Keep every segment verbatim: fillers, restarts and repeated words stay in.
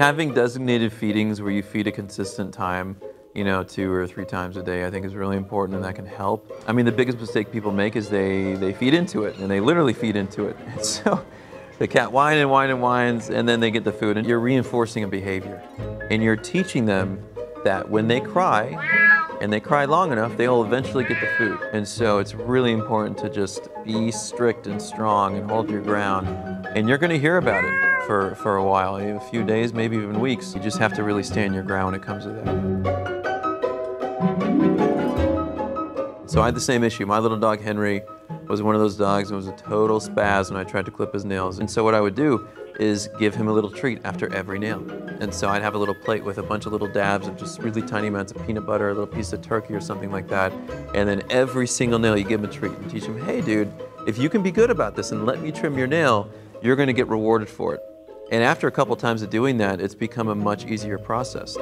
Having designated feedings where you feed a consistent time, you know, two or three times a day, I think is really important, and that can help. I mean, the biggest mistake people make is they, they feed into it, and they literally feed into it. And so the cat whine and whine and whines, and then they get the food, and you're reinforcing a behavior. And you're teaching them that when they cry, and they cry long enough, they'll eventually get the food. And so it's really important to just be strict and strong and hold your ground. And you're gonna hear about it for, for a while, a few days, maybe even weeks. You just have to really stand your ground when it comes to that. So I had the same issue. My little dog, Henry, was one of those dogs and was a total spaz when I tried to clip his nails. And so what I would do is give him a little treat after every nail. And so I'd have a little plate with a bunch of little dabs of just really tiny amounts of peanut butter, a little piece of turkey or something like that. And then every single nail you give him a treat and teach him, hey dude, if you can be good about this and let me trim your nail, you're gonna get rewarded for it. And after a couple times of doing that, it's become a much easier process.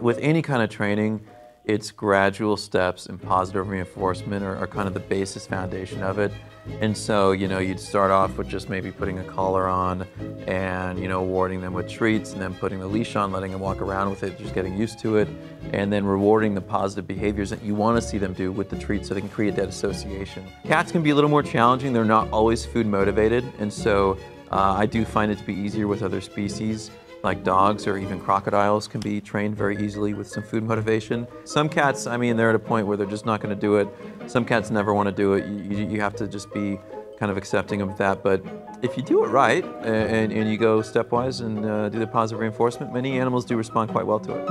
With any kind of training, it's gradual steps, and positive reinforcement are, are kind of the basis foundation of it. And so, you know, you'd start off with just maybe putting a collar on and, you know, rewarding them with treats, and then putting the leash on, letting them walk around with it, just getting used to it, and then rewarding the positive behaviors that you want to see them do with the treats so they can create that association. Cats can be a little more challenging. They're not always food motivated. And so uh, I do find it to be easier with other species. Like dogs or even crocodiles can be trained very easily with some food motivation. Some cats, I mean, they're at a point where they're just not going to do it. Some cats never want to do it. You, you have to just be kind of accepting of that. But if you do it right and, and you go stepwise and uh, do the positive reinforcement, many animals do respond quite well to it.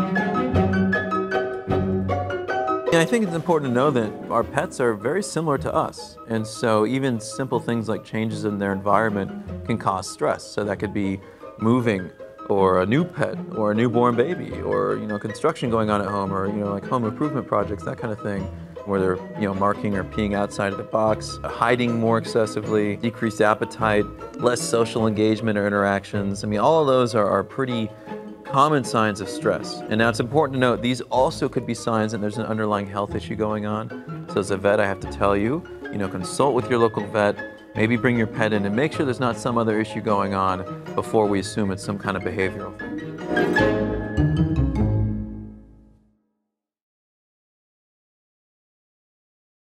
And I think it's important to know that our pets are very similar to us. And so even simple things like changes in their environment can cause stress. So that could be moving, or a new pet, or a newborn baby, or, you know, construction going on at home, or, you know, like home improvement projects, that kind of thing, where they're, you know, marking or peeing outside of the box, hiding more excessively, decreased appetite, less social engagement or interactions. I mean, all of those are, are pretty common signs of stress. And now it's important to note, these also could be signs that there's an underlying health issue going on. So as a vet, I have to tell you, you know, consult with your local vet, maybe bring your pet in and make sure there's not some other issue going on before we assume it's some kind of behavioral thing.